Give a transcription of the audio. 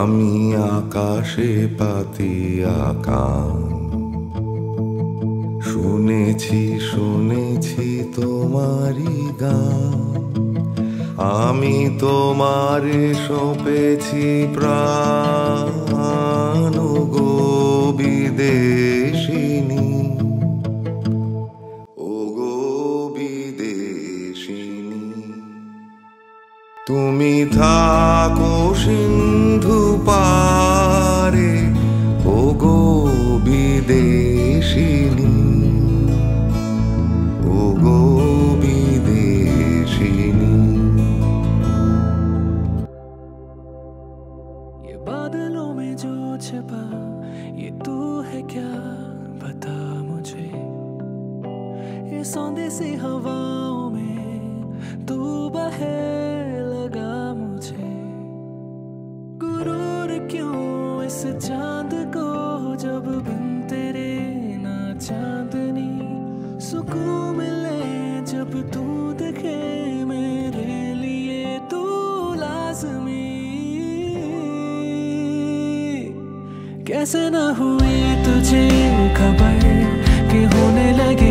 আমি আকাশে পাতি আকাম। শুনেছি শুনেছি তোমারই গান, আমি তোমারে সঁপেছি প্রাণ। গো বিদেশিনী, ও গো বিদেশিনী, তুমি থাকো সিন্ধু পারে। ও গো বিদেশিনী, ও গো বিদেশিনী। ये बादलों में जो छिपा ये तू है, क्या बता मुझे। ये सौंधी सी हवाओं में तू बहे लगा मुझे। गुरूर क्यों इस चांद को जब बिन तेरे ना चांदनी। सुकून मिले जब तू दिखे मेरे लिए, तू लाजमी। कैसे ना हुई तुझे खबर कि होने लगी।